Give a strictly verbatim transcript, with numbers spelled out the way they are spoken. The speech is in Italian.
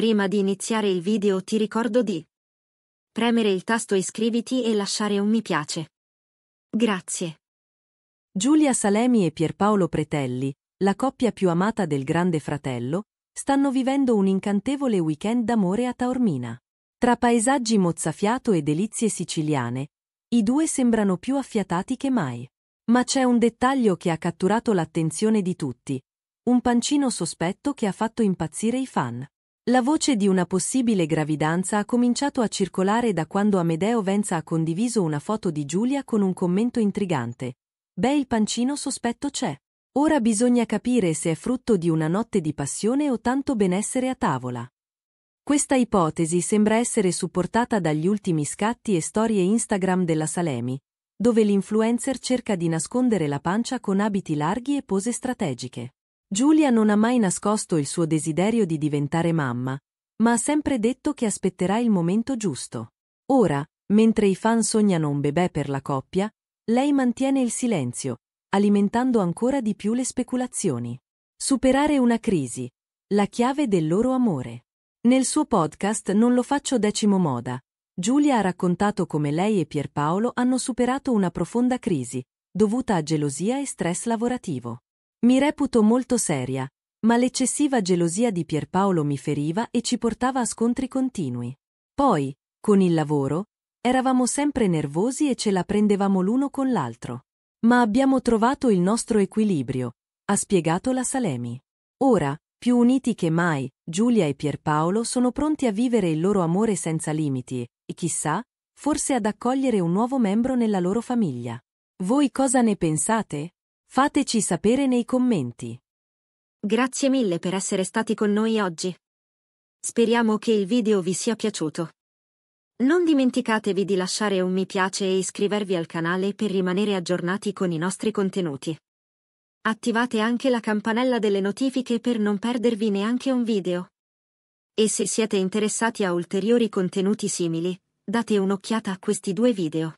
Prima di iniziare il video ti ricordo di premere il tasto iscriviti e lasciare un mi piace. Grazie. Giulia Salemi e Pierpaolo Pretelli, la coppia più amata del Grande Fratello, stanno vivendo un incantevole weekend d'amore a Taormina. Tra paesaggi mozzafiato e delizie siciliane, i due sembrano più affiatati che mai. Ma c'è un dettaglio che ha catturato l'attenzione di tutti, un pancino sospetto che ha fatto impazzire i fan. La voce di una possibile gravidanza ha cominciato a circolare da quando Amedeo Venza ha condiviso una foto di Giulia con un commento intrigante. Beh, il pancino sospetto c'è. Ora bisogna capire se è frutto di una notte di passione o tanto benessere a tavola. Questa ipotesi sembra essere supportata dagli ultimi scatti e storie Instagram della Salemi, dove l'influencer cerca di nascondere la pancia con abiti larghi e pose strategiche. Giulia non ha mai nascosto il suo desiderio di diventare mamma, ma ha sempre detto che aspetterà il momento giusto. Ora, mentre i fan sognano un bebè per la coppia, lei mantiene il silenzio, alimentando ancora di più le speculazioni. Superare una crisi, la chiave del loro amore. Nel suo podcast Non lo faccio di moda, Giulia ha raccontato come lei e Pierpaolo hanno superato una profonda crisi, dovuta a gelosia e stress lavorativo. Mi reputo molto seria, ma l'eccessiva gelosia di Pierpaolo mi feriva e ci portava a scontri continui. Poi, con il lavoro, eravamo sempre nervosi e ce la prendevamo l'uno con l'altro. Ma abbiamo trovato il nostro equilibrio, ha spiegato la Salemi. Ora, più uniti che mai, Giulia e Pierpaolo sono pronti a vivere il loro amore senza limiti e, chissà, forse ad accogliere un nuovo membro nella loro famiglia. Voi cosa ne pensate? Fateci sapere nei commenti. Grazie mille per essere stati con noi oggi. Speriamo che il video vi sia piaciuto. Non dimenticatevi di lasciare un mi piace e iscrivervi al canale per rimanere aggiornati con i nostri contenuti. Attivate anche la campanella delle notifiche per non perdervi neanche un video. E se siete interessati a ulteriori contenuti simili, date un'occhiata a questi due video.